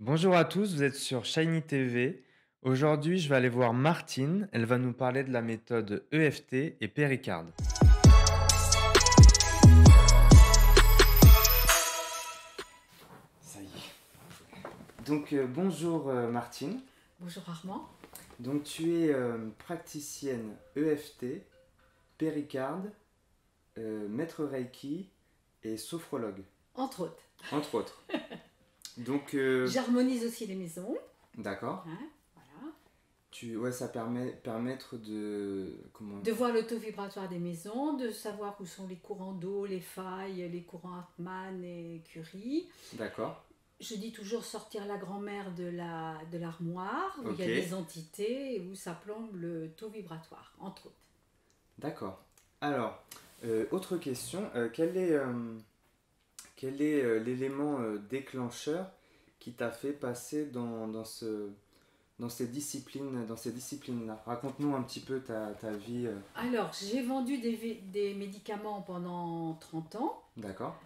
Bonjour à tous, vous êtes sur Shiny TV. Aujourd'hui, je vais aller voir Martine. Elle va nous parler de la méthode EFT et Péricarde. Ça y est. Donc, bonjour Martine. Bonjour Armand. Donc, tu es praticienne EFT, Péricarde, maître Reiki et sophrologue. Entre autres. Entre autres. Donc, j'harmonise aussi les maisons. D'accord. Hein, voilà. Ouais, ça permettre de... Comment... De voir l'auto-vibratoire des maisons, de savoir où sont les courants d'eau, les failles, les courants Hartmann et Curie. D'accord. Je dis toujours sortir la grand-mère de l'armoire, où il y a des entités et où ça plombe le taux vibratoire, entre autres. D'accord. Alors, autre question, quel est l'élément déclencheur qui t'a fait passer dans ces disciplines-là? Raconte-nous un petit peu ta vie. Alors, j'ai vendu des médicaments pendant 30 ans. D'accord.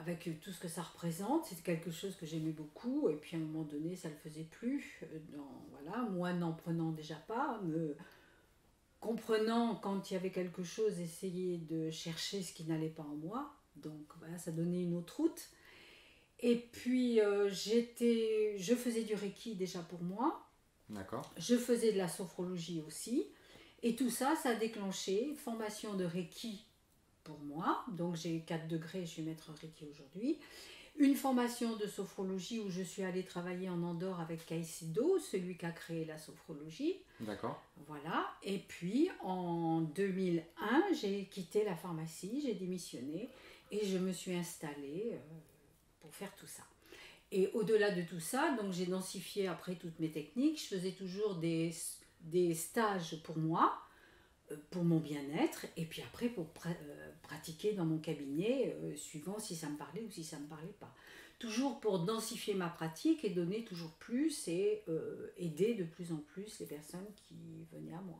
Avec tout ce que ça représente, c'est quelque chose que j'aimais beaucoup. Et puis, à un moment donné, ça ne le faisait plus. Voilà, moi, n'en prenant déjà pas, me... comprenant quand il y avait quelque chose, essayer de chercher ce qui n'allait pas en moi. Donc voilà, ça donnait une autre route. Et puis je faisais du Reiki déjà pour moi. D'accord. Je faisais de la sophrologie aussi. Et tout ça, ça a déclenché formation de Reiki pour moi. Donc j'ai 4 degrés, je suis maître Reiki aujourd'hui. Une formation de sophrologie où je suis allée travailler en Andorre avec Caycedo, celui qui a créé la sophrologie. D'accord. Voilà. Et puis, en 2001, j'ai quitté la pharmacie, j'ai démissionné et je me suis installée pour faire tout ça. Et au-delà de tout ça, donc j'ai densifié après toutes mes techniques. Je faisais toujours des stages pour moi, pour mon bien-être, et puis après pour pratiquer dans mon cabinet, suivant si ça me parlait ou si ça ne me parlait pas. Toujours pour densifier ma pratique et donner toujours plus et aider de plus en plus les personnes qui venaient à moi.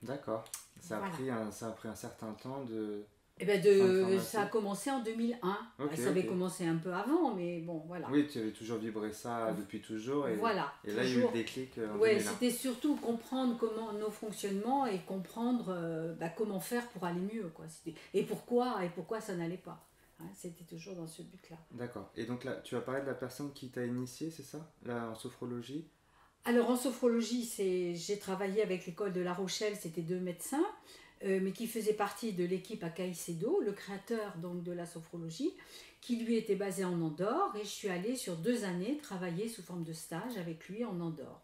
D'accord. Ça a pris un certain temps de... Eh ben ça a commencé en 2001. Okay, ça avait commencé un peu avant, mais bon, voilà. Oui, tu avais toujours vibré ça depuis toujours. Et, voilà. Et là, toujours. Il y a eu le déclic en 2001. Oui, c'était surtout comprendre comment nos fonctionnements et comprendre comment faire pour aller mieux, quoi. Et pourquoi ça n'allait pas. Hein, c'était toujours dans ce but-là. D'accord. Et donc là, tu as parlé de la personne qui t'a initié, c'est ça, là, en sophrologie? Alors, en sophrologie, j'ai travaillé avec l'école de La Rochelle, c'était 2 médecins. Mais qui faisait partie de l'équipe à Caycedo, le créateur donc de la sophrologie, qui lui était basé en Andorre, et je suis allée sur 2 années travailler sous forme de stage avec lui en Andorre.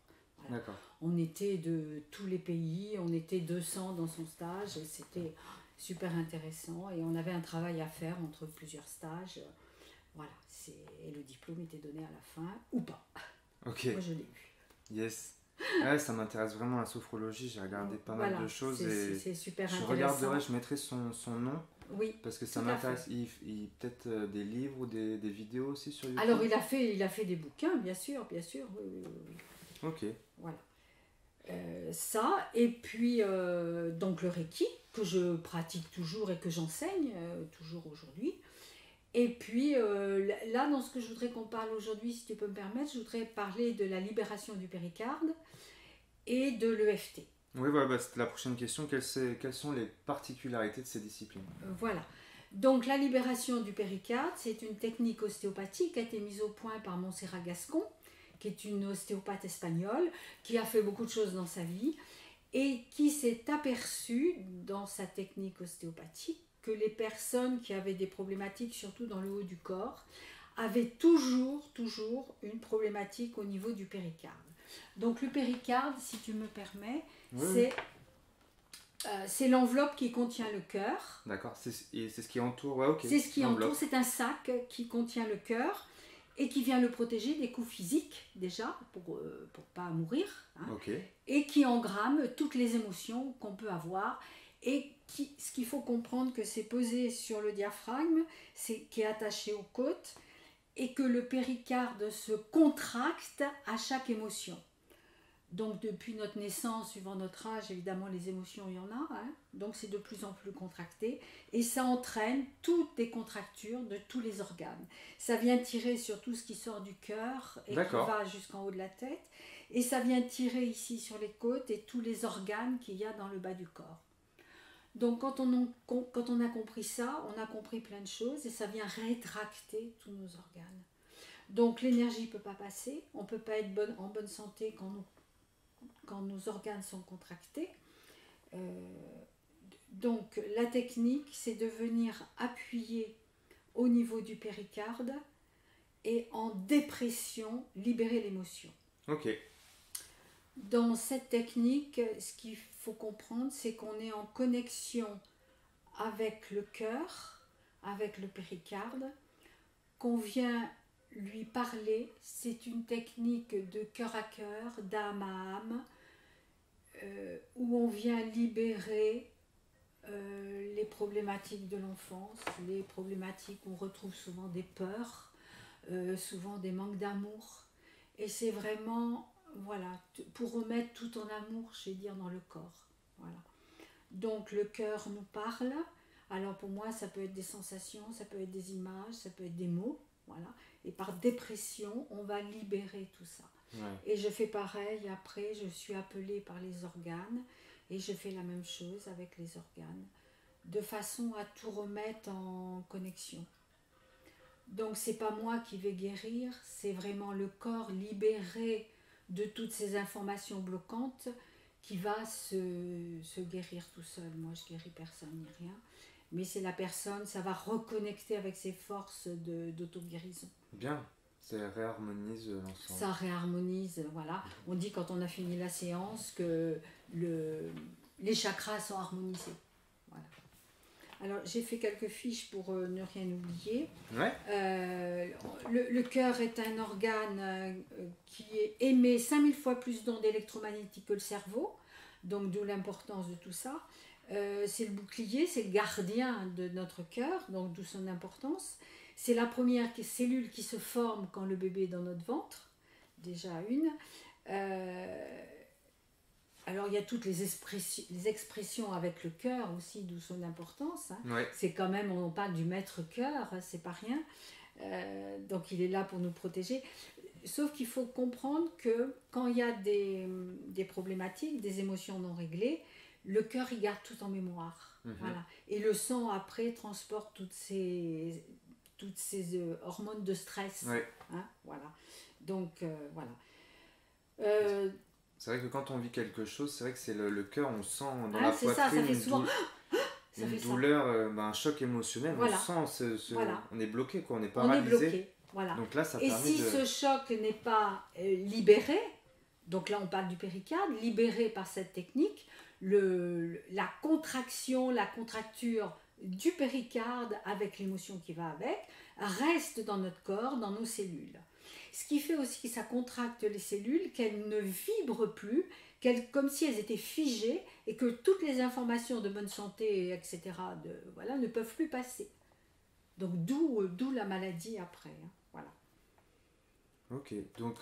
Voilà. On était de tous les pays, on était 200 dans son stage, c'était super intéressant, et on avait un travail à faire entre plusieurs stages, voilà, et le diplôme était donné à la fin, ou pas. Ok. Moi je l'ai eu. Yes. Ouais, ça m'intéresse vraiment la sophrologie, j'ai regardé pas mal de choses et je regarderai, je mettrai son nom, oui, parce que ça m'intéresse. Il peut-être des livres ou des vidéos aussi sur YouTube. Alors il a fait des bouquins, bien sûr, oui. Ok. Voilà. Ça, et puis donc le Reiki, que je pratique toujours et que j'enseigne toujours aujourd'hui. Et puis, là, dans ce que je voudrais qu'on parle aujourd'hui, si tu peux me permettre, je voudrais parler de la libération du péricarde et de l'EFT. Oui, voilà, c'était la prochaine question. Quelles sont les particularités de ces disciplines? Voilà. Donc, la libération du péricarde, c'est une technique ostéopathique qui a été mise au point par Montserrat Gascon, qui est une ostéopathe espagnole, qui a fait beaucoup de choses dans sa vie et qui s'est aperçue dans sa technique ostéopathique que les personnes qui avaient des problématiques, surtout dans le haut du corps, avaient toujours une problématique au niveau du péricarde. Donc le péricarde, si tu me permets, oui, c'est l'enveloppe qui contient le cœur. D'accord, c'est ce qui entoure, ouais, ok. C'est ce qui entoure, c'est un sac qui contient le cœur et qui vient le protéger des coups physiques, déjà, pour ne pas mourir, hein, okay, et qui engramme toutes les émotions qu'on peut avoir. Et ce qu'il faut comprendre, que c'est posé sur le diaphragme, qui est attaché aux côtes, et que le péricarde se contracte à chaque émotion. Donc depuis notre naissance, suivant notre âge, évidemment les émotions, il y en a, hein, donc c'est de plus en plus contracté et ça entraîne toutes les contractures de tous les organes. Ça vient tirer sur tout ce qui sort du cœur et qui va jusqu'en haut de la tête et ça vient tirer ici sur les côtes et tous les organes qu'il y a dans le bas du corps. Donc quand on a compris ça, on a compris plein de choses et ça vient rétracter tous nos organes. Donc l'énergie ne peut pas passer, on ne peut pas être en bonne santé quand nos organes sont contractés. Donc la technique, c'est de venir appuyer au niveau du péricarde et en dépression, libérer l'émotion. Ok. Dans cette technique, ce qu'il faut comprendre, c'est qu'on est en connexion avec le cœur, avec le péricarde, qu'on vient lui parler. C'est une technique de cœur à cœur, d'âme à âme, où on vient libérer les problématiques de l'enfance, les problématiques où on retrouve souvent des peurs, souvent des manques d'amour. Et c'est vraiment, voilà, pour remettre tout en amour, je vais dire, dans le corps. Voilà. Donc le cœur nous parle. Alors pour moi, ça peut être des sensations, ça peut être des images, ça peut être des mots. Voilà. Et par dépression, on va libérer tout ça. Ouais. Et je fais pareil, après, je suis appelée par les organes et je fais la même chose avec les organes, de façon à tout remettre en connexion. Donc, c'est pas moi qui vais guérir, c'est vraiment le corps libéré de toutes ces informations bloquantes qui va se guérir tout seul. Moi, je guéris personne ni rien. Mais c'est la personne, ça va reconnecter avec ses forces d'auto-guérison. Bien, ça réharmonise l'ensemble. Ça réharmonise, voilà. On dit quand on a fini la séance que les chakras sont harmonisés. Voilà. Alors, j'ai fait quelques fiches pour ne rien oublier. Ouais. Le cœur est un organe qui émet 5000 fois plus d'ondes électromagnétiques que le cerveau, donc d'où l'importance de tout ça. C'est le bouclier, c'est le gardien de notre cœur, donc d'où son importance. C'est la première cellule qui se forme quand le bébé est dans notre ventre, déjà une. Alors il y a toutes les expressions avec le cœur aussi, d'où son importance. Hein. Ouais. C'est quand même, on parle du maître cœur, hein, c'est pas rien. Donc il est là pour nous protéger. Sauf qu'il faut comprendre que quand il y a des problématiques, des émotions non réglées, le cœur, il garde tout en mémoire. Mmh. Voilà. Et le sang, après, transporte toutes ces hormones de stress. Ouais. Hein, voilà. Donc, voilà. C'est vrai que quand on vit quelque chose, c'est vrai que c'est le cœur, on sent dans la poitrine une douleur, un choc émotionnel. Voilà. On sent, on est bloqué, quoi. On est paralysé. On est bloqué, voilà. Donc là, ça permet ce choc n'est pas libéré, donc là, on parle du péricarde, libéré par cette technique, la contraction, la contracture du péricarde avec l'émotion qui va avec reste dans notre corps, dans nos cellules. Ce qui fait aussi que ça contracte les cellules, qu'elles ne vibrent plus, comme si elles étaient figées et que toutes les informations de bonne santé, etc., ne peuvent plus passer. Donc d'où la maladie après. Hein, voilà. Ok, donc...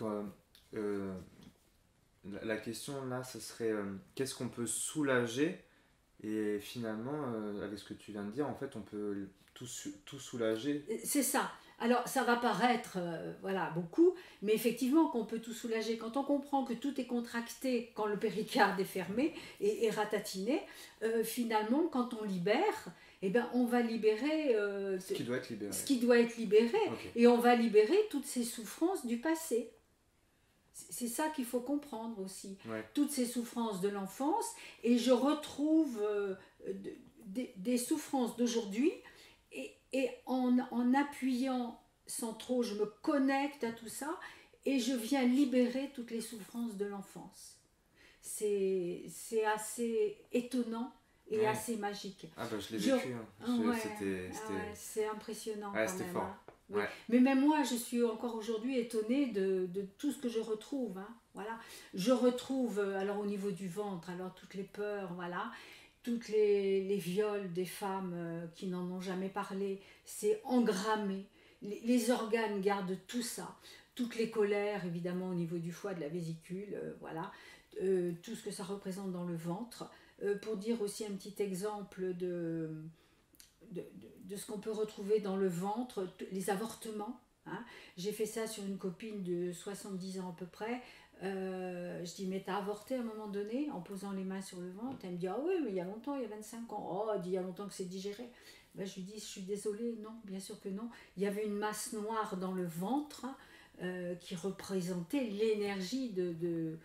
La question là, ce serait qu'est-ce qu'on peut soulager? Et finalement, avec ce que tu viens de dire, en fait, on peut tout soulager. C'est ça. Alors, ça va paraître, beaucoup, mais effectivement qu'on peut tout soulager. Quand on comprend que tout est contracté, quand le péricarde est fermé et ratatiné, finalement, quand on libère, eh ben, on va libérer... ce qui doit être libéré. Ce qui doit être libéré. Okay. Et on va libérer toutes ces souffrances du passé. C'est ça qu'il faut comprendre aussi. Ouais. Toutes ces souffrances de l'enfance. Et je retrouve des souffrances d'aujourd'hui. Et en appuyant sans trop, je me connecte à tout ça. Et je viens libérer toutes les souffrances de l'enfance. C'est assez étonnant et assez magique. Ah bah je l'ai vécu. Hein. C'est impressionnant quand même. Fort. Hein. Ouais. Mais même moi, je suis encore aujourd'hui étonnée de tout ce que je retrouve. Hein. Voilà. Je retrouve, alors au niveau du ventre, alors toutes les peurs, voilà, toutes les viols des femmes qui n'en ont jamais parlé, c'est engrammé. Les organes gardent tout ça. Toutes les colères, évidemment, au niveau du foie, de la vésicule, voilà. tout ce que ça représente dans le ventre. Pour dire aussi un petit exemple de ce qu'on peut retrouver dans le ventre, les avortements. Hein. J'ai fait ça sur une copine de 70 ans à peu près. Je dis, mais t'as avorté à un moment donné en posant les mains sur le ventre. Elle me dit, ah oui, mais il y a longtemps, il y a 25 ans. Oh, elle dit, il y a longtemps que c'est digéré. Ben, je lui dis, je suis désolée, non, bien sûr que non. Il y avait une masse noire dans le ventre qui représentait l'énergie qu'il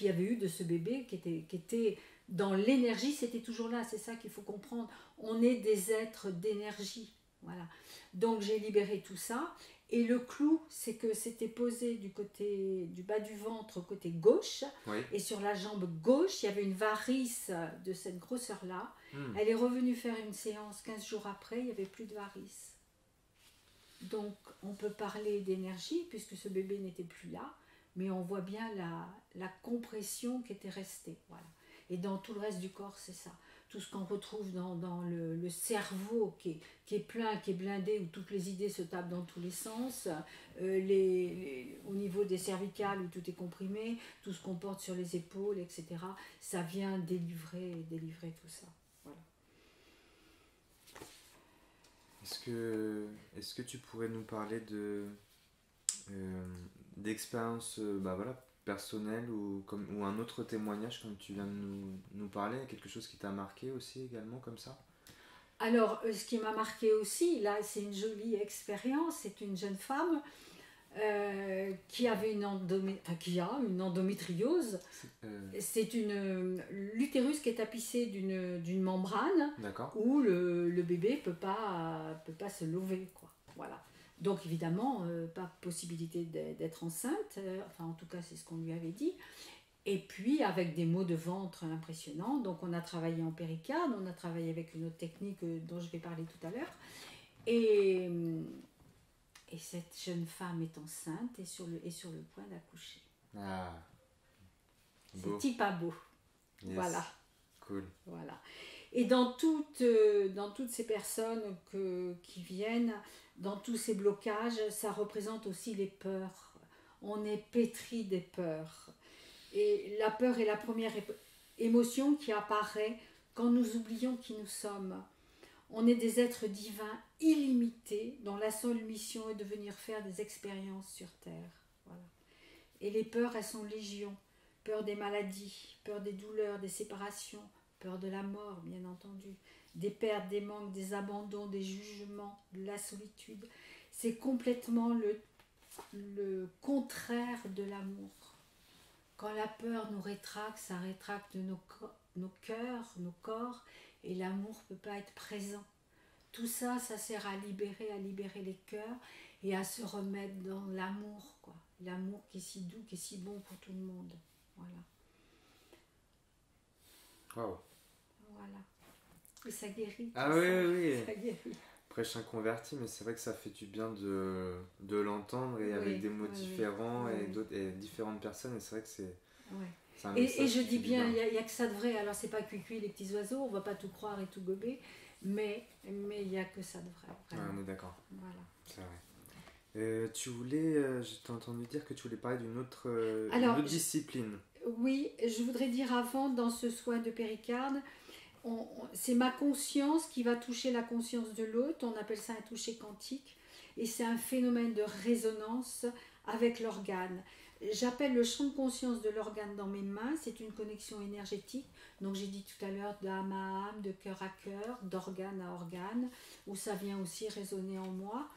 y avait eu de ce bébé qui était dans l'énergie, c'était toujours là. C'est ça qu'il faut comprendre. On est des êtres d'énergie. Voilà. Donc j'ai libéré tout ça. Et le clou, c'est que c'était posé du côté du bas du ventre, côté gauche. Oui. Et sur la jambe gauche, il y avait une varice de cette grosseur-là. Mmh. Elle est revenue faire une séance 15 jours après, il n'y avait plus de varice. Donc, on peut parler d'énergie, puisque ce bébé n'était plus là, mais on voit bien la compression qui était restée. Voilà. Et dans tout le reste du corps, c'est ça. Tout ce qu'on retrouve dans le cerveau qui est plein, qui est blindé, où toutes les idées se tapent dans tous les sens, au niveau des cervicales où tout est comprimé, tout ce qu'on porte sur les épaules, etc. Ça vient délivrer tout ça. Voilà. Est-ce que tu pourrais nous parler d'expériences voilà, personnel ou un autre témoignage comme tu viens de nous parler, quelque chose qui t'a marqué aussi également comme ça? Alors, ce qui m'a marqué aussi, là c'est une jolie expérience, c'est une jeune femme qui avait qui a une endométriose. C'est l'utérus qui est tapissé d'une membrane où le bébé peut pas se lever, quoi. Voilà. Donc évidemment, pas possibilité d'être enceinte, enfin en tout cas c'est ce qu'on lui avait dit. Et puis avec des maux de ventre impressionnants, donc on a travaillé en péricarde, on a travaillé avec une autre technique dont je vais parler tout à l'heure. Et cette jeune femme est enceinte et sur le point d'accoucher. Ah, c'est pas beau. Yes. Voilà. Cool. Voilà. Et dans toutes ces personnes qui viennent, dans tous ces blocages, ça représente aussi les peurs. On est pétri des peurs. Et la peur est la première émotion qui apparaît quand nous oublions qui nous sommes. On est des êtres divins illimités dont la seule mission est de venir faire des expériences sur Terre. Voilà. Et les peurs, elles sont légion. Peur des maladies, peur des douleurs, des séparations, peur de la mort, bien entendu, des pertes, des manques, des abandons, des jugements, de la solitude. C'est complètement le contraire de l'amour. Quand la peur nous rétracte, ça rétracte nos cœurs, nos corps, et l'amour ne peut pas être présent. Tout ça, ça sert à libérer les cœurs et à se remettre dans l'amour, quoi. L'amour qui est si doux, qui est si bon pour tout le monde. Voilà. Wow. Voilà. Et ça guérit. Ah oui, oui, ça guérit. Prêche un converti, mais c'est vrai que ça fait du bien de l'entendre et oui, avec des mots différents et différentes personnes. Et c'est vrai que c'est. Ouais. Et je dis bien, il n'y a que ça de vrai. Alors, c'est pas cuicui les petits oiseaux, on ne va pas tout croire et tout gober, mais il n'y a que ça de vrai. Ouais, on est d'accord. Voilà. C'est vrai. Tu voulais, je t'ai entendu dire que tu voulais parler d'une autre discipline. Oui, je voudrais dire avant, dans ce soin de péricarde, c'est ma conscience qui va toucher la conscience de l'autre, on appelle ça un toucher quantique, et c'est un phénomène de résonance avec l'organe. J'appelle le champ de conscience de l'organe dans mes mains, c'est une connexion énergétique, donc j'ai dit tout à l'heure d'âme à âme, de cœur à cœur, d'organe à organe, où ça vient aussi résonner en moi,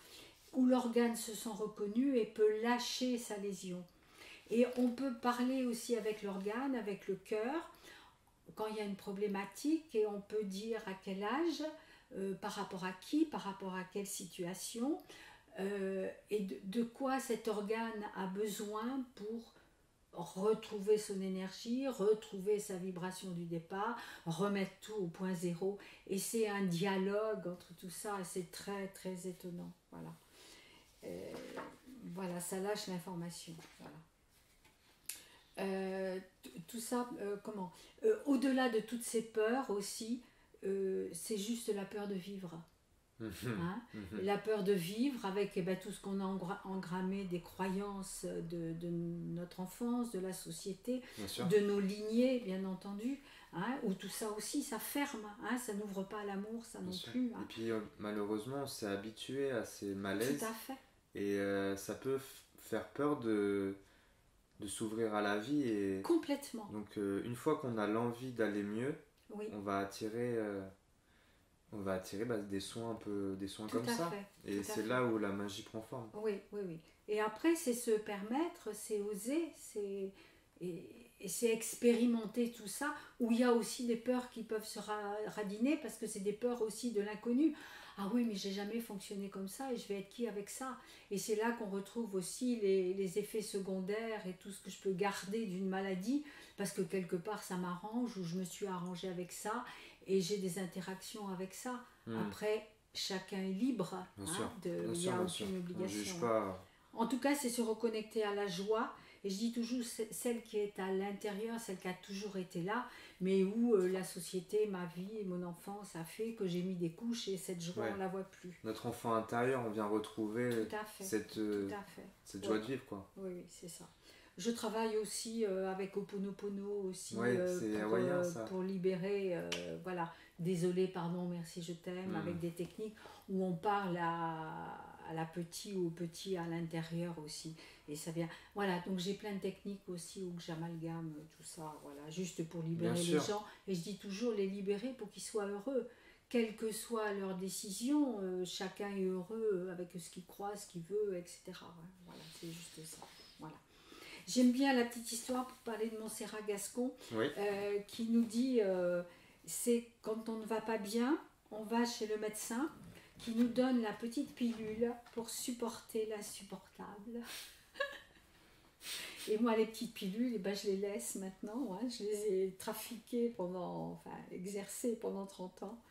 où l'organe se sent reconnu et peut lâcher sa lésion. Et on peut parler aussi avec l'organe, avec le cœur, quand il y a une problématique, et on peut dire à quel âge, par rapport à qui, par rapport à quelle situation, et de quoi cet organe a besoin pour retrouver son énergie, retrouver sa vibration du départ, remettre tout au point zéro. Et c'est un dialogue entre tout ça, c'est très très étonnant. Voilà, voilà, ça lâche l'information. Voilà. Tout ça, au-delà de toutes ces peurs aussi, c'est juste la peur de vivre. Hein, la peur de vivre avec tout ce qu'on a engrammé des croyances de notre enfance, de la société, de nos lignées, bien entendu, hein, où tout ça aussi, ça ferme, hein, ça n'ouvre pas à l'amour, ça non plus. Hein. Et puis malheureusement, on s'est habitué à ces malaises. Tout à fait. Et ça peut faire peur de s'ouvrir à la vie. Et complètement. Donc une fois qu'on a l'envie d'aller mieux, on va attirer... on va attirer des soins, comme ça. Et c'est là où la magie prend forme. Oui, oui, oui. Et après, c'est se permettre, c'est oser, c'est expérimenter tout ça, où il y a aussi des peurs qui peuvent se radiner, parce que c'est des peurs aussi de l'inconnu. Ah oui, mais j'ai jamais fonctionné comme ça, et je vais être qui avec ça? Et c'est là qu'on retrouve aussi les effets secondaires et tout ce que je peux garder d'une maladie, parce que quelque part ça m'arrange, ou je me suis arrangée avec ça, et j'ai des interactions avec ça. Après, chacun est libre, il n'y a aucune obligation. On juge pas. En tout cas, c'est se reconnecter à la joie, et je dis toujours celle qui est à l'intérieur, celle qui a toujours été là, mais où la société, ma vie, mon enfance a fait que j'ai mis des couches, et cette joie, on ne la voit plus. Notre enfant intérieur, on vient retrouver cette joie de vivre, quoi. Oui, oui, c'est ça. Je travaille aussi avec Ho'oponopono aussi, pour libérer, voilà, désolé, pardon, merci, je t'aime, avec des techniques où on parle à la petite ou au petit à l'intérieur aussi. Et ça vient, voilà, donc j'ai plein de techniques aussi où j'amalgame tout ça, voilà, juste pour libérer les gens. Et je dis toujours les libérer pour qu'ils soient heureux. Quelle que soit leur décision, chacun est heureux avec ce qu'il croit, ce qu'il veut, etc. Voilà, c'est juste ça, voilà. J'aime bien la petite histoire pour parler de Montserrat Gascon, qui nous dit, c'est quand on ne va pas bien, on va chez le médecin qui nous donne la petite pilule pour supporter l'insupportable. Et moi, les petites pilules, je les laisse maintenant, je les ai trafiquées pendant, exercées pendant 30 ans.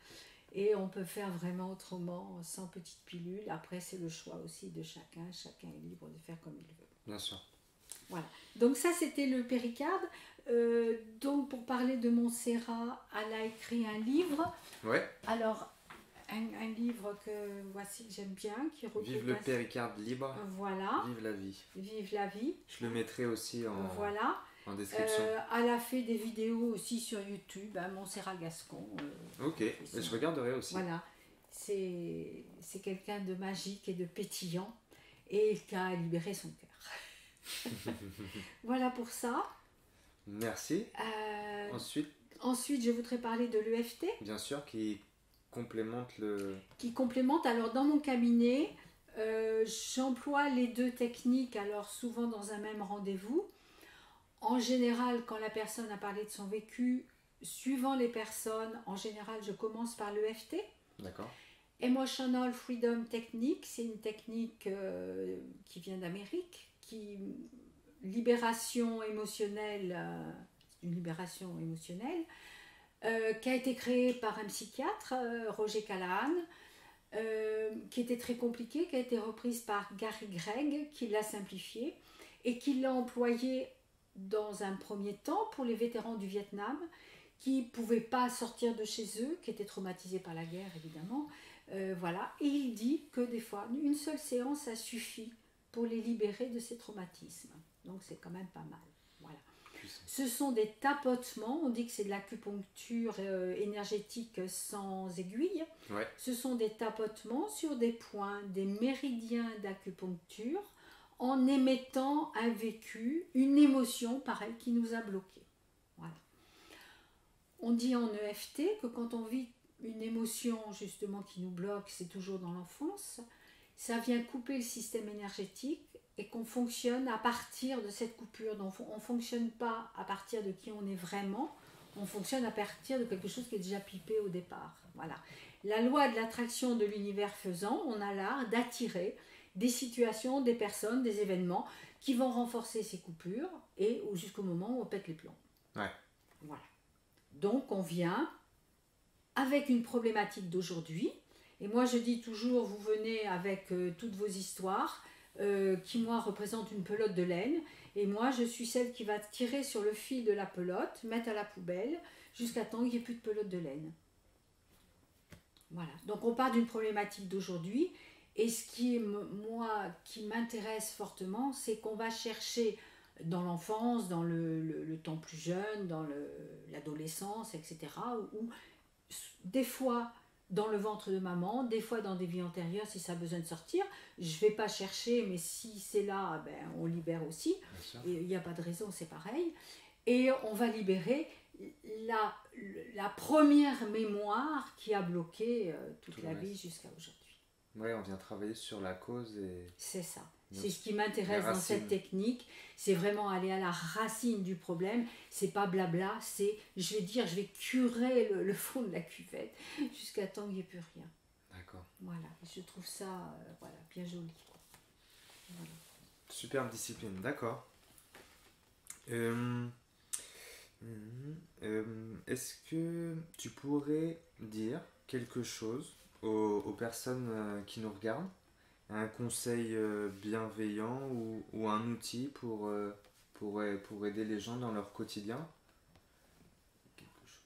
Et on peut faire vraiment autrement, sans petites pilules. Après, c'est le choix aussi de chacun, chacun est libre de faire comme il veut. Bien sûr. Voilà, donc ça c'était le Péricarde. Donc pour parler de Montserrat, elle a écrit un livre. Alors un livre que voici que j'aime bien, qui regroupe. Vive le Péricarde libre. Voilà. Vive la vie. Vive la vie. Je le mettrai aussi en. Voilà. En description. Elle a fait des vidéos aussi sur YouTube, Montserrat Gascon. Ok. Et je regarderai aussi. Voilà. C'est quelqu'un de magique et de pétillant et qui a libéré son cœur. Voilà pour ça. Merci. Ensuite, je voudrais parler de l'EFT. Bien sûr, qui complémente le... Qui complémente. Alors, dans mon cabinet, j'emploie les deux techniques, alors souvent dans un même rendez-vous. En général, quand la personne a parlé de son vécu, suivant les personnes, en général, je commence par l'EFT. D'accord. Emotional Freedom Technique, c'est une technique qui vient d'Amérique. Libération émotionnelle, une libération émotionnelle, qui a été créée par un psychiatre, Roger Callahan, qui était très compliquée, qui a été reprise par Gary Gregg, qui l'a simplifiée et qui l'a employée dans un premier temps pour les vétérans du Vietnam qui ne pouvaient pas sortir de chez eux, qui étaient traumatisés par la guerre évidemment. Voilà. Et il dit que des fois, une seule séance, ça suffit pour les libérer de ces traumatismes. Donc c'est quand même pas mal. Voilà. Ce sont des tapotements, on dit que c'est de l'acupuncture énergétique sans aiguille. Ce sont des tapotements sur des points, des méridiens d'acupuncture, en émettant un vécu, une émotion pareil qui nous a bloqués. Voilà. On dit en EFT que quand on vit une émotion justement qui nous bloque, c'est toujours dans l'enfance, ça vient couper le système énergétique et qu'on fonctionne à partir de cette coupure. Donc on ne fonctionne pas à partir de qui on est vraiment, on fonctionne à partir de quelque chose qui est déjà pipé au départ. Voilà. La loi de l'attraction de l'univers faisant, on a l'art d'attirer des situations, des personnes, des événements qui vont renforcer ces coupures et jusqu'au moment où on pète les plombs. Voilà. Donc on vient avec une problématique d'aujourd'hui. Et moi, je dis toujours, vous venez avec toutes vos histoires, qui, moi, représentent une pelote de laine. Et moi, je suis celle qui va tirer sur le fil de la pelote, mettre à la poubelle, jusqu'à temps qu'il n'y ait plus de pelote de laine. Voilà, donc on part d'une problématique d'aujourd'hui et ce qui est, moi, qui m'intéresse fortement, c'est qu'on va chercher dans l'enfance, dans le temps plus jeune, dans l'adolescence, etc. Ou des fois dans le ventre de maman, des fois dans des vies antérieures si ça a besoin de sortir. Je ne vais pas chercher, mais si c'est là, ben, on libère aussi. Il n'y a pas de raison, c'est pareil. Et on va libérer la première mémoire qui a bloqué toute la vie jusqu'à aujourd'hui. Oui, on vient travailler sur la cause. Et... C'est ça. C'est ce qui m'intéresse dans cette technique. C'est vraiment aller à la racine du problème. C'est pas blabla, c'est je vais curer le fond de la cuvette jusqu'à temps qu'il n'y ait plus rien. D'accord. Voilà, je trouve ça voilà, bien joli. Voilà. Superbe discipline, d'accord. Est-ce que tu pourrais dire quelque chose aux personnes qui nous regardent, un conseil bienveillant ou un outil pour aider les gens dans leur quotidien?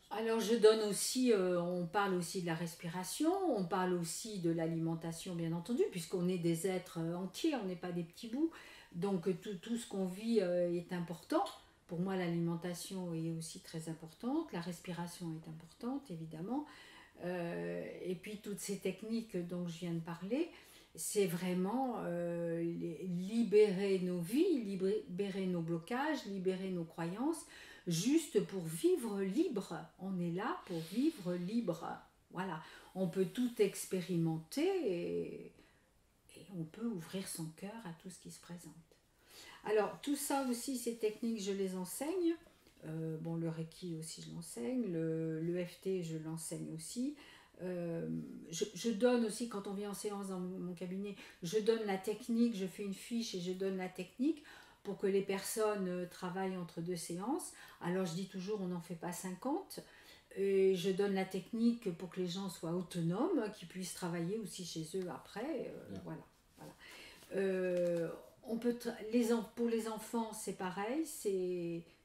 Alors je donne aussi, on parle aussi de la respiration, on parle aussi de l'alimentation bien entendu, puisqu'on est des êtres entiers, on n'est pas des petits bouts, donc tout ce qu'on vit est important. Pour moi l'alimentation est aussi très importante, la respiration est importante évidemment, et puis toutes ces techniques dont je viens de parler, c'est vraiment libérer nos vies, libérer nos blocages, libérer nos croyances, juste pour vivre libre. On est là pour vivre libre. Voilà, on peut tout expérimenter et on peut ouvrir son cœur à tout ce qui se présente. Alors, tout ça aussi, ces techniques, je les enseigne. Bon, le Reiki aussi, je l'enseigne. L'EFT, je l'enseigne aussi. Je donne aussi, quand on vient en séance dans mon cabinet, je donne la technique, je fais une fiche et je donne la technique pour que les personnes travaillent entre deux séances. Alors je dis toujours, on n'en fait pas 50. Et je donne la technique pour que les gens soient autonomes, qu'ils puissent travailler aussi chez eux après. Voilà. Pour les enfants, c'est pareil,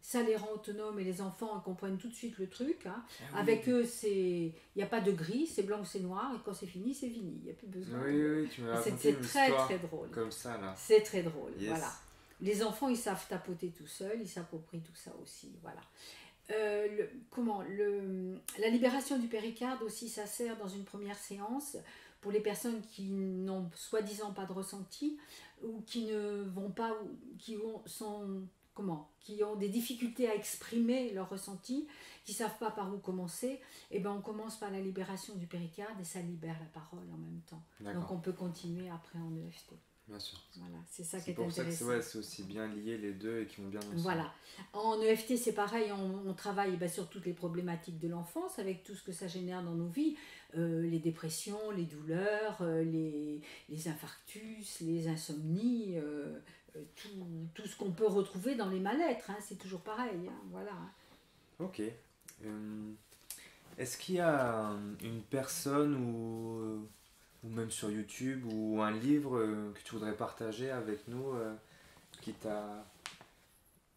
ça les rend autonomes et les enfants comprennent tout de suite le truc. Hein. Ah, avec eux, il n'y a pas de gris, c'est blanc ou c'est noir, et quand c'est fini, c'est fini, il n'y a plus besoin. Oui, tu m'as raconté une histoire très drôle. Comme ça, là. C'est très drôle, yes. Voilà. Les enfants, ils savent tapoter tout seuls, ils s'approprient tout ça aussi, voilà. La libération du péricarde aussi, ça sert dans une première séance pour les personnes qui n'ont soi-disant pas de ressenti ou qui ne vont pas, qui ont des difficultés à exprimer leur ressenti, qui ne savent pas par où commencer, et ben on commence par la libération du péricarde et ça libère la parole en même temps. Donc on peut continuer après en EFT. Bien sûr. Voilà, c'est ça qui est intéressant. C'est pour ça que c'est aussi bien lié les deux et qui vont bien ensemble. Voilà. En EFT, c'est pareil, on travaille sur toutes les problématiques de l'enfance, avec tout ce que ça génère dans nos vies, les dépressions, les douleurs, les infarctus, les insomnies, tout ce qu'on peut retrouver dans les mal-êtres, hein, c'est toujours pareil. Hein, voilà. Ok. Est-ce qu'il y a une personne ou même sur YouTube, ou un livre que tu voudrais partager avec nous, qui t'a...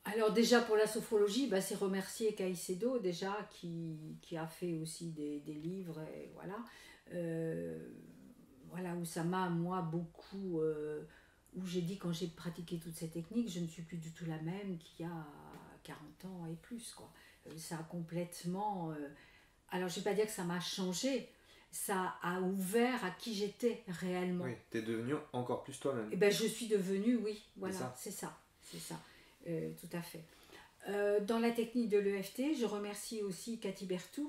Alors déjà pour la sophrologie, c'est remercier Caycedo déjà, qui a fait aussi des livres, et voilà. Voilà, où ça m'a, moi, beaucoup... où j'ai dit, quand j'ai pratiqué toutes ces techniques, je ne suis plus du tout la même qu'il y a 40 ans et plus, quoi. Ça a complètement... Alors je ne vais pas dire que ça m'a changé, ça a ouvert à qui j'étais réellement. Oui, tu es devenue encore plus toi-même. Eh bien, je suis devenue, oui, voilà, c'est ça, tout à fait. Dans la technique de l'EFT, je remercie aussi Cathy Berthoud,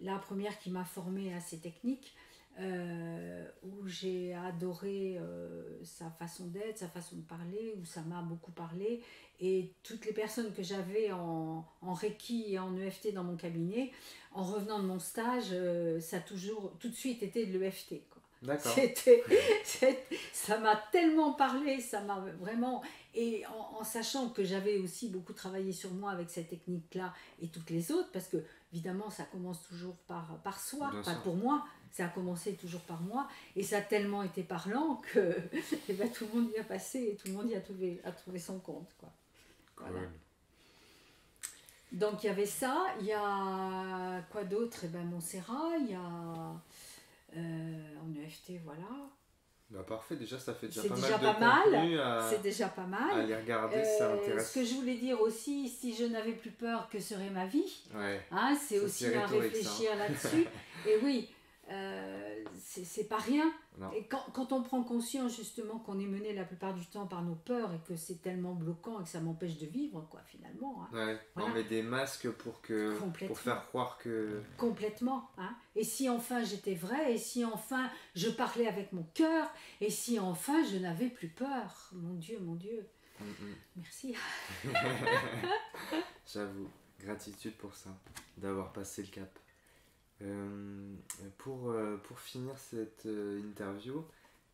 la première qui m'a formée à ces techniques, où j'ai adoré sa façon d'être, sa façon de parler, où ça m'a beaucoup parlé, et toutes les personnes que j'avais en Reiki et en EFT dans mon cabinet, en revenant de mon stage, ça a toujours, tout de suite, été de l'EFT. D'accord. Ça m'a tellement parlé, ça m'a vraiment... Et en sachant que j'avais aussi beaucoup travaillé sur moi avec cette technique-là et toutes les autres, parce que, évidemment, ça commence toujours par soi, pas pour moi, ça a commencé toujours par moi, et ça a tellement été parlant que tout le monde y a passé et tout le monde y a trouvé son compte. Quoi. Voilà. Cool. Donc il y avait ça, il y a quoi d'autre? Montserrat, il y a en EFT, voilà. Bah parfait, déjà ça fait déjà pas mal de contenu à, aller regarder, ça intéresse. Ce que je voulais dire aussi, si je n'avais plus peur, que serait ma vie, ouais, hein, c'est aussi à réfléchir là-dessus. Et oui, c'est pas rien. Non. Et quand on prend conscience justement qu'on est mené la plupart du temps par nos peurs et que c'est tellement bloquant et que ça m'empêche de vivre, quoi, finalement. Hein. Ouais. Voilà. On met des masques pour faire croire que... Complètement. Hein. Et si enfin j'étais vraie, et si enfin je parlais avec mon cœur, et si enfin je n'avais plus peur. Mon Dieu, mon Dieu. Merci. J'avoue, gratitude pour ça, d'avoir passé le cap. Pour finir cette interview,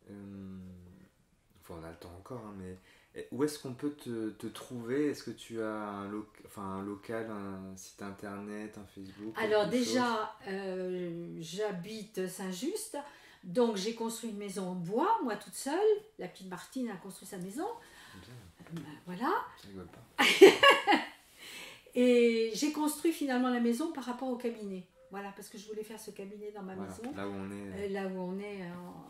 enfin on a le temps encore, hein, mais où est-ce qu'on peut te trouver? Est-ce que tu as un local, un site internet, un Facebook? Alors déjà, j'habite Saint-Just, donc j'ai construit une maison en bois, moi toute seule. La petite Martine a construit sa maison. Bien. Voilà. Je rigole pas. Et j'ai construit finalement la maison par rapport au cabinet. Voilà, parce que je voulais faire ce cabinet dans ma maison. Là où on est.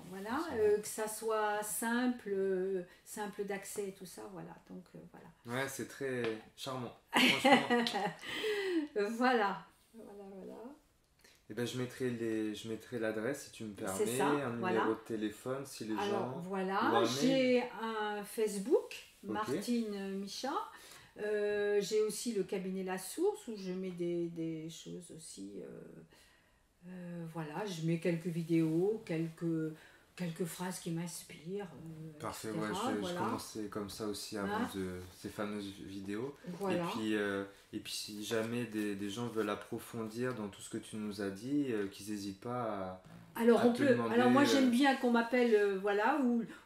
Voilà, que ça soit simple, simple d'accès et tout ça, voilà. Donc, voilà. Ouais, c'est très charmant, franchement. Voilà. Eh ben, je mettrai l'adresse, si tu me permets, ça, numéro de téléphone, si les gens... Voilà, j'ai un Facebook, okay. Martine Michat. J'ai aussi le cabinet La Source où je mets des choses aussi, voilà, je mets quelques vidéos, quelques phrases qui m'inspirent, parfait, etc. Ouais, je commençais comme ça aussi avant ces fameuses vidéos, voilà. Et puis si jamais des gens veulent approfondir dans tout ce que tu nous as dit, qu'ils n'hésitent pas à, demander... Alors moi j'aime bien qu'on m'appelle, voilà,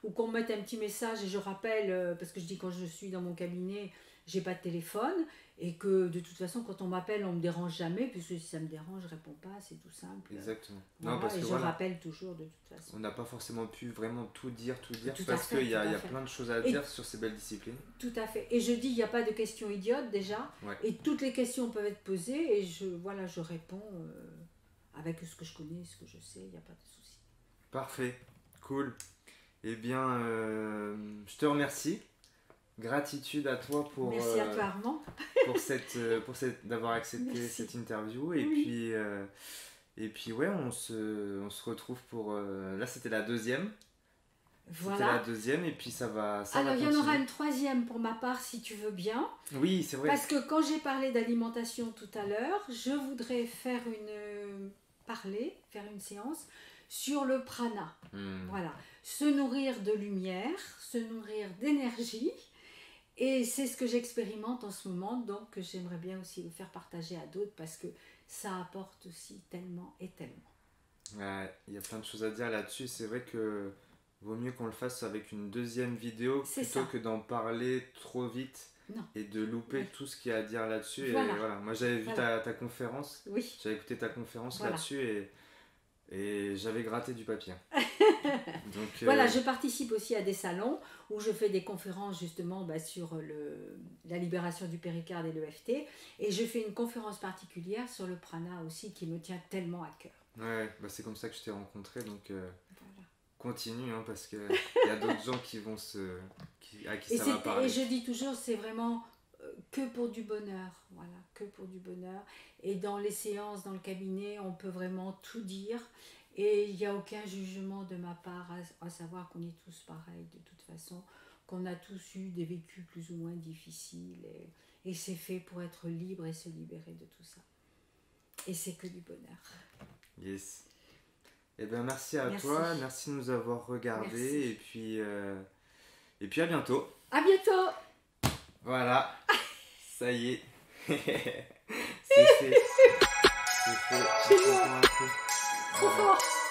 ou qu'on mette un petit message et je rappelle, parce que je dis quand je suis dans mon cabinet, j'ai pas de téléphone et que de toute façon quand on m'appelle on me dérange jamais, puisque si ça me dérange je réponds pas, c'est tout simple. Exactement. Voilà, non, parce que je rappelle toujours de toute façon. On n'a pas forcément pu vraiment tout dire parce qu'il y a plein de choses à dire sur ces belles disciplines. Tout à fait. Et je dis il n'y a pas de questions idiotes déjà, ouais. Et toutes les questions peuvent être posées et je réponds avec ce que je connais, ce que je sais, il n'y a pas de souci. Parfait, cool. Eh bien je te remercie. Gratitude à toi pour... Merci à toi, Armand. D'avoir accepté cette interview. Et puis, ouais, on se retrouve pour... là, c'était la deuxième. Voilà. C'était la deuxième et puis ça va... Alors, il y en aura une troisième pour ma part, si tu veux bien. Oui, c'est vrai. Parce que quand j'ai parlé d'alimentation tout à l'heure, je voudrais faire une séance sur le prana. Voilà. Se nourrir de lumière, se nourrir d'énergie... Et c'est ce que j'expérimente en ce moment, donc j'aimerais bien aussi le faire partager à d'autres parce que ça apporte aussi tellement et tellement. Ouais, il y a plein de choses à dire là-dessus. C'est vrai que vaut mieux qu'on le fasse avec une deuxième vidéo plutôt que d'en parler trop vite et de louper tout ce qu'il y a à dire là-dessus. Voilà. Et voilà, moi j'avais vu ta conférence, j'avais écouté ta conférence là-dessus et j'avais gratté du papier. Donc, voilà, je participe aussi à des salons où je fais des conférences justement sur la libération du péricarde et l'EFT, et je fais une conférence particulière sur le prana aussi qui me tient tellement à cœur. Ouais, bah c'est comme ça que je t'ai rencontré, donc continue, hein, parce qu'il y a d'autres gens qui vont à qui ça va parler. Et je dis toujours, c'est vraiment que pour du bonheur, voilà, que pour du bonheur. Et dans les séances, dans le cabinet, on peut vraiment tout dire. Et il n'y a aucun jugement de ma part, à savoir qu'on est tous pareils de toute façon, qu'on a tous eu des vécus plus ou moins difficiles, et c'est fait pour être libre et se libérer de tout ça. Et c'est que du bonheur. Yes. Eh bien, merci à toi, merci de nous avoir regardés, et puis à bientôt. À bientôt. Voilà, ça y est. C'est fait. C'est fait. Trop fort.